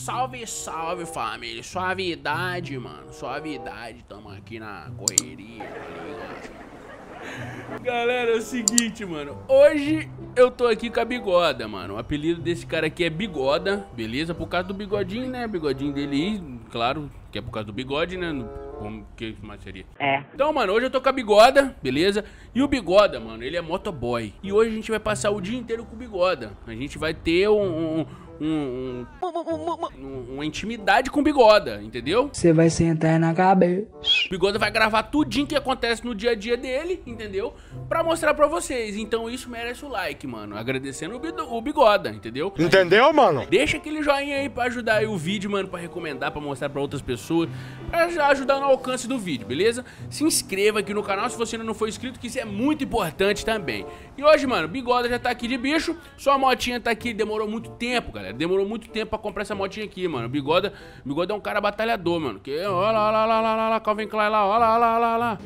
Salve, salve, família. Suavidade, mano. Suavidade. Tamo aqui na correria, tá ligado? Galera, é o seguinte, mano. Hoje eu tô aqui com a Bigoda, mano. O apelido desse cara aqui é Bigoda, beleza? Por causa do bigodinho, né? Bigodinho dele, claro, que é por causa do bigode, né? Como que mais seria? É. Então, mano, hoje eu tô com a Bigoda, beleza? E o Bigoda, mano, ele é motoboy. E hoje a gente vai passar o dia inteiro com o Bigoda. A gente vai ter uma intimidade com o Bigoda, entendeu? Você vai sentar na cabeça. O Bigoda vai gravar tudinho que acontece no dia a dia dele, entendeu? Pra mostrar pra vocês. Então isso merece o like, mano. Agradecendo o Bigoda, entendeu? Entendeu, mano? Deixa aquele joinha aí pra ajudar aí o vídeo, mano. Pra recomendar, pra mostrar pra outras pessoas. Pra ajudar no alcance do vídeo, beleza? Se inscreva aqui no canal se você ainda não for inscrito, que isso é muito importante também. E hoje, mano, Bigoda já tá aqui de bicho. Sua motinha tá aqui, demorou muito tempo, galera. Demorou muito tempo pra comprar essa motinha aqui, mano. O Bigoda é um cara batalhador, mano. Que, ó lá, ó lá, ó lá, ó lá, Calvin Klein lá, ó lá, ó lá, ó lá.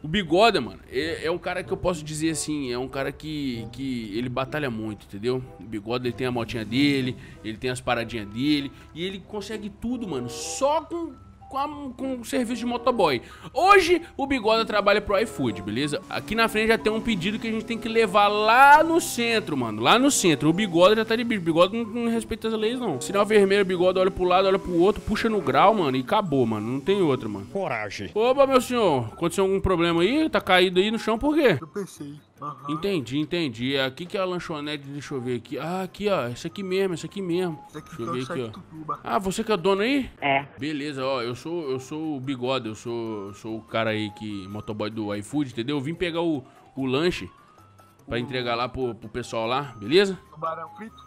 O Bigoda, mano, é um cara que eu posso dizer assim, é um cara que ele batalha muito, entendeu? O Bigoda, ele tem a motinha dele, ele tem as paradinhas dele, e ele consegue tudo, mano, só com o serviço de motoboy. Hoje o Bigoda trabalha pro iFood, beleza? Aqui na frente já tem um pedido que a gente tem que levar lá no centro, mano. Lá no centro. O Bigoda já tá de bicho. O Bigoda não respeita as leis, não. Sinal vermelho, o Bigoda olha pro lado, olha pro outro, puxa no grau, mano, e acabou, mano. Não tem outra, mano. Coragem. Opa, meu senhor. Aconteceu algum problema aí? Tá caído aí no chão, por quê? Eu pensei. Uhum. Entendi, entendi. É aqui que é a lanchonete, deixa eu ver aqui. Ah, aqui, ó. Isso aqui mesmo, isso aqui mesmo. Deixa eu ver aqui, ó. Ah, você que é o dono aí? É. Beleza, ó. Eu sou o Bigoda, eu sou o cara aí que motoboy do iFood, entendeu? Eu vim pegar o lanche pra entregar lá pro pessoal lá, beleza? Tubarão frito?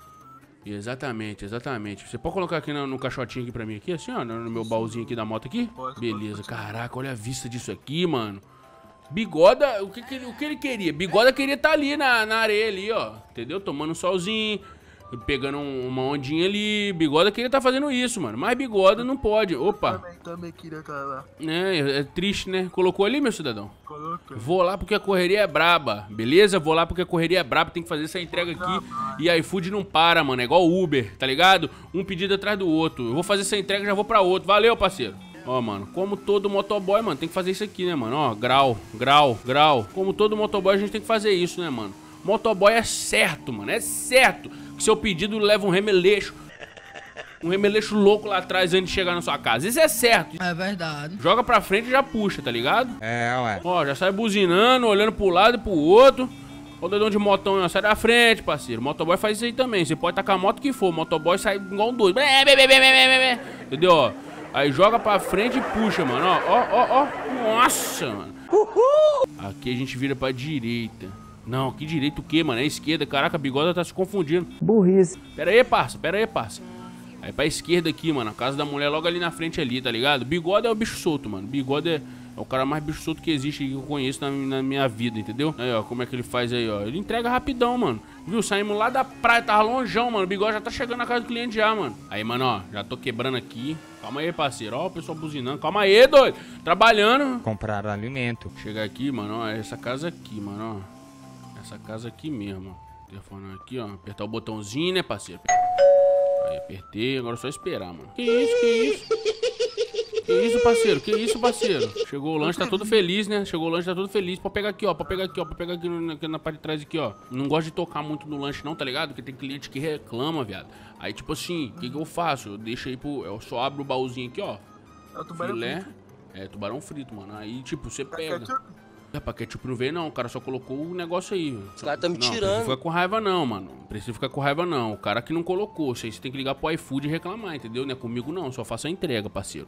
Exatamente, exatamente. Você pode colocar aqui no caixotinho aqui pra mim aqui, assim, ó, no meu baúzinho aqui da moto aqui? Pode, beleza, pode. Caraca, olha a vista disso aqui, mano. Bigoda, o que ele queria? Bigoda queria estar ali na areia ali, ó. Entendeu? Tomando um solzinho, pegando uma ondinha ali. Bigoda queria estar fazendo isso, mano. Mas Bigoda não pode. Opa. Também queria estar lá. É triste, né? Colocou ali, meu cidadão? Coloquei. Vou lá porque a correria é braba, beleza? Vou lá porque a correria é braba, tem que fazer essa entrega aqui. E a iFood não para, mano. É igual Uber, tá ligado? Um pedido atrás do outro. Eu vou fazer essa entrega e já vou pra outro. Valeu, parceiro. Ó, mano, como todo motoboy, mano, tem que fazer isso aqui, né, mano? Ó, grau, grau, grau. Como todo motoboy, a gente tem que fazer isso, né, mano? Motoboy é certo, mano, é certo que seu pedido leva um remeleixo. Um remeleixo louco lá atrás antes de chegar na sua casa. Isso é certo. É verdade. Joga pra frente e já puxa, tá ligado? É, ué. Ó, já sai buzinando, olhando pro lado e pro outro. Ó o doidão de motão, ó, sai da frente, parceiro. Motoboy faz isso aí também. Você pode tacar a moto que for, motoboy sai igual um doido. Entendeu, ó? Aí joga pra frente e puxa, mano, ó, ó, ó, ó, nossa, mano. Uhul. Aqui a gente vira pra direita. Não, que direita o quê, mano? É esquerda, caraca, a Bigoda tá se confundindo. Burrice. Pera aí, parça, pera aí, parça. Aí pra esquerda aqui, mano, a casa da mulher logo ali na frente ali, tá ligado? Bigoda é o bicho solto, mano, Bigoda é o cara mais bicho solto que existe, que eu conheço na minha vida, entendeu? Aí, ó, como é que ele faz aí, ó, ele entrega rapidão, mano. Viu, saímos lá da praia, tava longeão, mano. O Bigoda já tá chegando na casa do cliente já, mano. Aí, mano, ó, já tô quebrando aqui. Calma aí, parceiro, ó, o pessoal buzinando. Calma aí, doido, trabalhando. Comprar alimento. Chegar aqui, mano, ó, essa casa aqui, mano, ó. Essa casa aqui mesmo, ó. Telefonar aqui, ó, apertar o botãozinho, né, parceiro. Aí, apertei, agora é só esperar, mano. Que isso, que isso? Que isso, parceiro? Que isso, parceiro? Chegou o lanche, tá todo feliz, né? Chegou o lanche, tá todo feliz. Pode pegar aqui, ó. Pode pegar aqui, ó. Pode pegar aqui na parte de trás aqui, ó. Não gosto de tocar muito no lanche, não, tá ligado? Porque tem cliente que reclama, viado. Aí, tipo assim, o que eu faço? Eu deixo aí pro... Eu só abro o baúzinho aqui, ó. É o tubarão filé. Frito. É, tubarão frito, mano. Aí, tipo, você pega... É, pra ketchup não veio, não. O cara só colocou o negócio aí. Os caras tá me tirando. Não precisa ficar com raiva, não, mano. Não precisa ficar com raiva, não. O cara que não colocou. Você tem que ligar pro iFood e reclamar, entendeu? Não é comigo, não. Só faço a entrega, parceiro.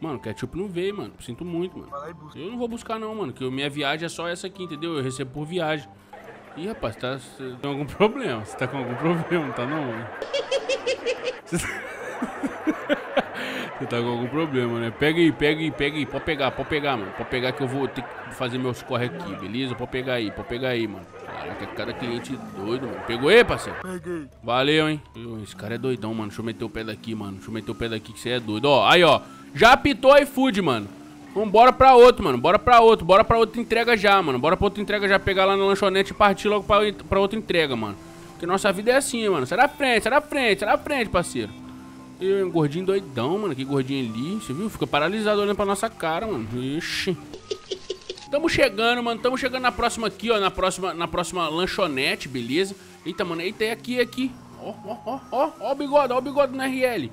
Mano, ketchup não veio, mano. Sinto muito, mano. Eu não vou buscar, não, mano. Que minha viagem é só essa aqui, entendeu? Eu recebo por viagem. Ih, rapaz, tá... Você tem algum problema. Você tá com algum problema, não tá, não, mano? Você tá com algum problema, né? Pega aí, pega aí, pega aí. Pode pegar, mano. Pode pegar que eu vou ter que fazer meus corre aqui, beleza? Pode pegar aí, mano. Caraca, cada cliente doido, mano. Pegou aí, parceiro? Peguei. Valeu, hein? Esse cara é doidão, mano. Deixa eu meter o pé daqui, mano. Deixa eu meter o pé daqui que você é doido. Ó, aí, ó. Já apitou iFood, mano. Vambora pra outro, mano. Bora pra outro. Bora pra outra entrega já, mano. Bora pra outra entrega já. Pegar lá na lanchonete e partir logo pra outra entrega, mano. Porque nossa vida é assim, mano. Sai da frente, sai da frente, sai da frente, parceiro. E um gordinho doidão, mano. Que gordinho ali, você viu? Fica paralisado olhando pra nossa cara, mano. Ixi. Tamo chegando, mano. Tamo chegando na próxima aqui, ó. Na próxima lanchonete, beleza? Eita, mano. Eita, é aqui, é aqui. Ó, ó, ó, ó. Ó o bigode, ó o bigode do RL.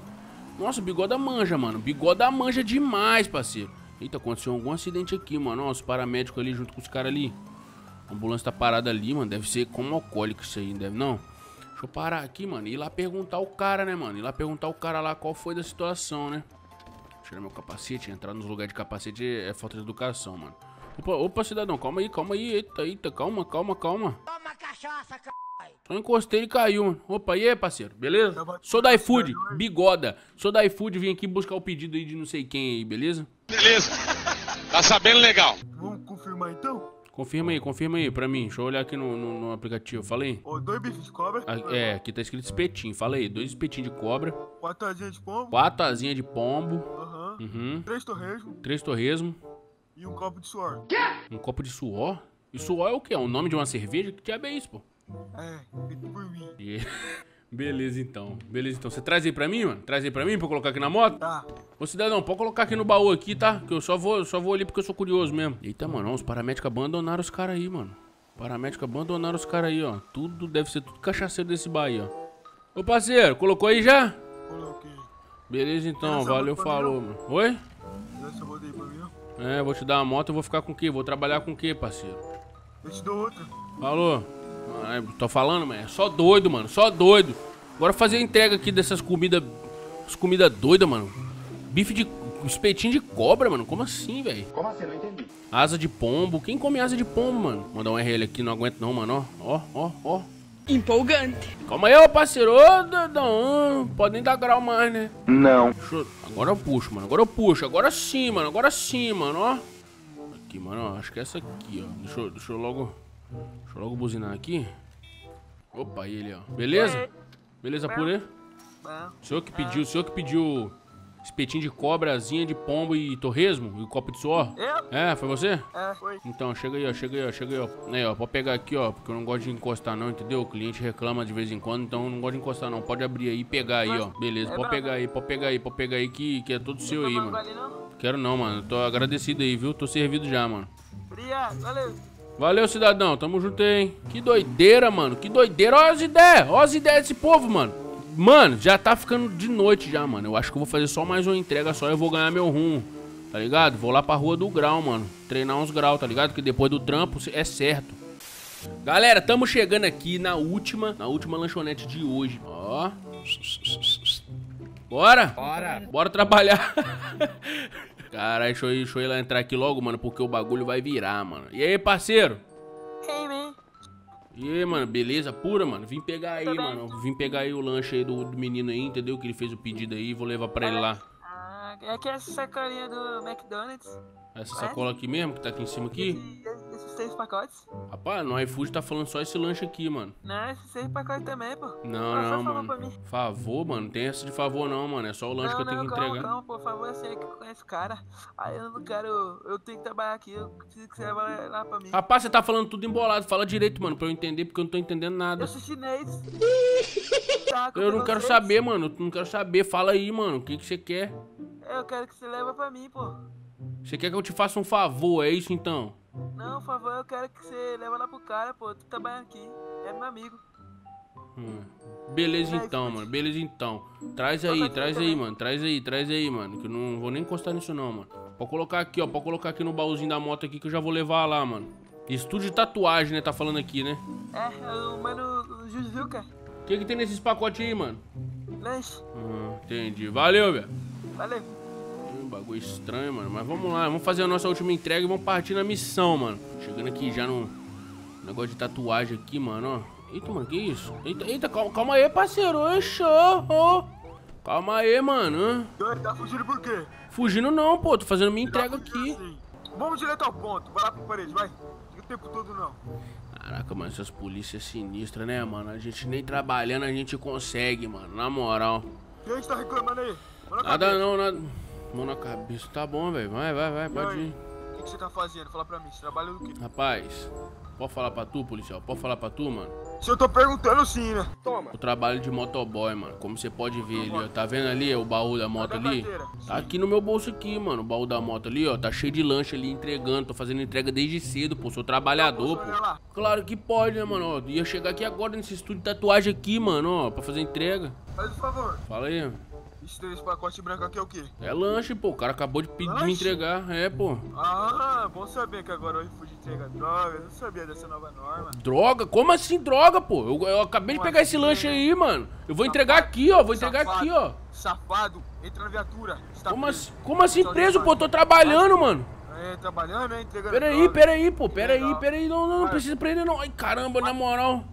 Nossa, o bigoda manja, mano. Bigoda manja demais, parceiro. Eita, aconteceu algum acidente aqui, mano. Ó, os paramédicos ali junto com os caras ali. A ambulância tá parada ali, mano. Deve ser como alcoólico isso aí, deve não. Deixa eu parar aqui, mano. E ir lá perguntar o cara, né, mano. Ir lá perguntar o cara lá qual foi da situação, né. Tirar meu capacete. Entrar nos lugares de capacete é falta de educação, mano. Opa, opa, cidadão. Calma aí, calma aí. Eita, eita. Calma, calma, calma. Toma cachaça, cara. Só encostei e caiu, mano. Opa, e aí, parceiro? Beleza? Sou da iFood, bigoda. Sou da iFood, vim aqui buscar o pedido aí de não sei quem aí, beleza? Beleza. Tá sabendo legal. Vamos confirmar então? Confirma aí pra mim. Deixa eu olhar aqui no aplicativo. Fala aí. Ô, 2 bifes de cobra. É, aqui tá escrito espetinho. Fala aí, 2 espetinhos de cobra. 4 asinhas de pombo. 4 asinhas de pombo. Aham. Uhum. 3 torresmo. 3 torresmo. E um copo de suor. Quê? Um copo de suor? E suor é o quê? É o nome de uma cerveja? Que diabo é isso, pô? É, feito por mim. Yeah. Beleza então, beleza então. Você traz aí pra mim, mano? Traz aí pra mim pra eu colocar aqui na moto? Tá. Ô cidadão, pode colocar aqui no baú aqui, tá? Que eu só vou ali porque eu sou curioso mesmo. Eita, mano, ó, os paramédicos abandonaram os caras aí, mano. Paramédicos abandonaram os caras aí, ó. Tudo, deve ser tudo cachaceiro desse Bahia, ó. Ô parceiro, colocou aí já? Coloquei. Beleza então, valeu, falou, mano. Oi? Essa moto aí pra mim, ó. É, vou te dar uma moto e vou ficar com o quê? Vou trabalhar com o quê, parceiro? Eu te dou outra. Falou. Tô falando, mano, é só doido, mano. Só doido. Agora fazer a entrega aqui dessas comidas. As comidas doidas, mano. Bife de... espetinho de cobra, mano. Como assim, velho? Como assim? Não entendi. Asa de pombo. Quem come asa de pombo, mano? Mandar um RL aqui, não aguento não, mano. Ó, ó, ó. Empolgante. Calma aí, ô parceiro. Ô, doidão. Pode nem dar grau mais, né? Não. Agora eu puxo, mano. Agora eu puxo. Agora sim, mano. Agora sim, mano, ó. Aqui, mano, ó. Acho que é essa aqui, ó. Deixa eu logo... Deixa eu logo buzinar aqui. Opa, e ele, ó. Beleza? Beleza, purê? O senhor que pediu espetinho de cobra, asinha de pombo e torresmo? E um copo de suor? É, foi você? É, foi. Então, chega aí, ó, chega aí, ó, chega aí, ó. Aí, ó, pode pegar aqui, ó, porque eu não gosto de encostar não, entendeu? O cliente reclama de vez em quando, então eu não gosto de encostar não. Pode abrir aí e pegar aí, ó. Beleza, pode pegar aí que é todo seu aí, mano. Quero não, mano. Tô agradecido aí, viu? Tô servido já, mano. Obrigado, valeu. Valeu, cidadão. Tamo junto aí, hein? Que doideira, mano. Que doideira. Olha as ideias. Olha as ideias desse povo, mano. Mano, já tá ficando de noite já, mano. Eu acho que eu vou fazer só mais uma entrega só e eu vou ganhar meu rumo, tá ligado? Vou lá pra rua do grau, mano. Treinar uns graus, tá ligado? Porque depois do trampo é certo. Galera, tamo chegando aqui na última lanchonete de hoje. Ó. Bora. Bora. Bora trabalhar. Caralho, deixa eu ir lá entrar aqui logo, mano, porque o bagulho vai virar, mano. E aí, parceiro? Hey, man. E aí, mano, beleza pura, mano? Vim pegar aí, mano. Vim pegar aí o lanche aí do menino aí, entendeu? Que ele fez o pedido aí, vou levar pra ele lá. Ah, é que essa sacolinha do McDonald's. Essa sacola aqui mesmo, que tá aqui em cima aqui? Esses 6 pacotes. Rapaz, no iFood tá falando só esse lanche aqui, mano. Não, esses 6 pacotes também, pô. Não, não, só mano. Pra mim. Favor, mano, não tem essa de favor não, mano. É só o lanche que eu tenho que entregar. Não, por favor, eu sei que eu conheço o cara. Aí eu não quero, eu tenho que trabalhar aqui, eu preciso que você vá lá pra mim. Rapaz, você tá falando tudo embolado, fala direito, mano, pra eu entender, porque eu não tô entendendo nada. Eu sou chinês. Eu não quero saber, mano, eu não quero saber. Fala aí, mano, o que que você quer? Eu quero que você leva pra mim, pô. Você quer que eu te faça um favor, é isso então? Não, por favor, eu quero que você leva lá pro cara, pô. Tu trabalha aqui, é meu amigo. Beleza então, mano, beleza então. Traz aí, mano, traz aí, mano. Que eu não vou nem encostar nisso não, mano. Pode colocar aqui, ó, pode colocar aqui no baúzinho da moto aqui que eu já vou levar lá, mano. Estúdio de tatuagem, né, tá falando aqui, né? É, mano, Jujuca. O que que tem nesses pacotes aí, mano? Lanche. Entendi, valeu, velho. Valeu. Bagulho estranho, mano. Mas vamos lá, vamos fazer a nossa última entrega e vamos partir na missão, mano. Chegando aqui já no negócio de tatuagem aqui, mano, ó. Eita, mano, que isso? Eita, eita, calma aí, parceiro. Oxa, ó. Calma aí, mano. Tá fugindo por quê? Fugindo não, pô. Tô fazendo minha entrega aqui. Assim. Vamos direto ao ponto. Vai lá pro parede, vai. Fica o tempo todo, não. Caraca, mano, essas polícias sinistras, né, mano? A gente nem trabalhando, a gente consegue, mano. Na moral. Quem tá reclamando aí? Nada não, nada... Mão na cabeça, tá bom, velho. Vai, pode ir. O que você tá fazendo? Fala pra mim, você trabalha no quê? Rapaz, pode falar pra tu, policial? Pode falar pra tu, mano? Se eu tô perguntando sim, né? Toma. O trabalho de motoboy, mano. Como você pode ver ali, ó. Tá vendo ali o baú da moto ali? Tá aqui no meu bolso aqui, mano. O baú da moto ali, ó. Tá cheio de lanche ali entregando. Tô fazendo entrega desde cedo, pô. Sou trabalhador, pô. Claro que pode, né, mano? Ó, ia chegar aqui agora nesse estúdio de tatuagem aqui, mano, ó. Pra fazer entrega. Faz um favor. Fala aí, mano. Esse pacote branco aqui é o quê? É lanche, pô. O cara acabou de pedir pra me entregar. É, pô. Ah, bom saber que agora o iFood entrega droga. Eu não sabia dessa nova norma. Droga? Como assim droga, pô? Eu acabei de pegar esse lanche aí, mano. Eu vou entregar aqui, ó. Vou entregar aqui, ó. Safado. Entra na viatura. Como assim preso, pô? Eu tô trabalhando, mano. É, trabalhando, é, entregando. Peraí, pô. Peraí. Não precisa prender, não. Ai, caramba, na moral.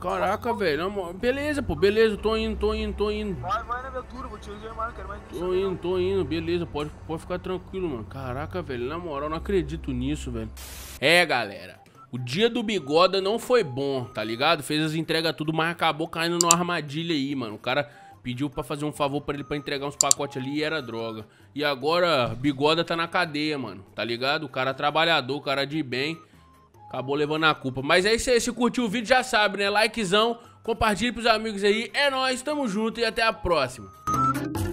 Caraca, velho. Beleza, pô. Beleza, tô indo. Vai na viatura, vou te reservar, quero mais. Tô indo. Beleza, pode ficar tranquilo, mano. Caraca, velho. Na moral, não acredito nisso, velho. É, galera. O dia do Bigoda não foi bom, tá ligado? Fez as entregas tudo, mas acabou caindo numa armadilha aí, mano. O cara pediu pra fazer um favor pra ele pra entregar uns pacotes ali e era droga. E agora Bigoda tá na cadeia, mano. Tá ligado? O cara trabalhador, o cara de bem. Acabou levando a culpa. Mas é isso aí. Se curtiu o vídeo já sabe, né? Likezão. Compartilhe pros amigos aí. É nóis, tamo junto e até a próxima.